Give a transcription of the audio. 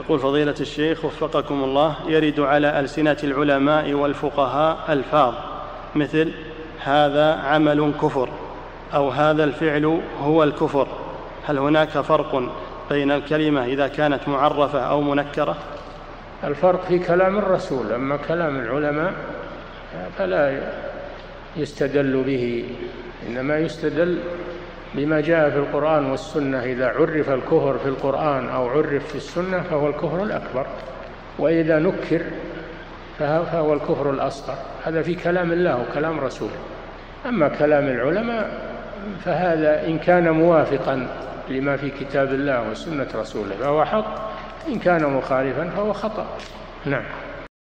يقول فضيلة الشيخ وفقكم الله، يرد على ألسنة العلماء والفقهاء ألفاظ مثل هذا عمل كفر أو هذا الفعل هو الكفر، هل هناك فرق بين الكلمة إذا كانت معرفة أو منكرة؟ الفرق في كلام الرسول، أما كلام العلماء فلا يستدل به، إنما يستدل بما جاء في القرآن والسنة. إذا عرف الكفر في القرآن أو عرف في السنة فهو الكفر الأكبر، وإذا نكر فهو الكفر الأصغر. هذا في كلام الله وكلام رسوله. أما كلام العلماء فهذا إن كان موافقا لما في كتاب الله وسنة رسوله فهو حق، إن كان مخالفا فهو خطأ. نعم.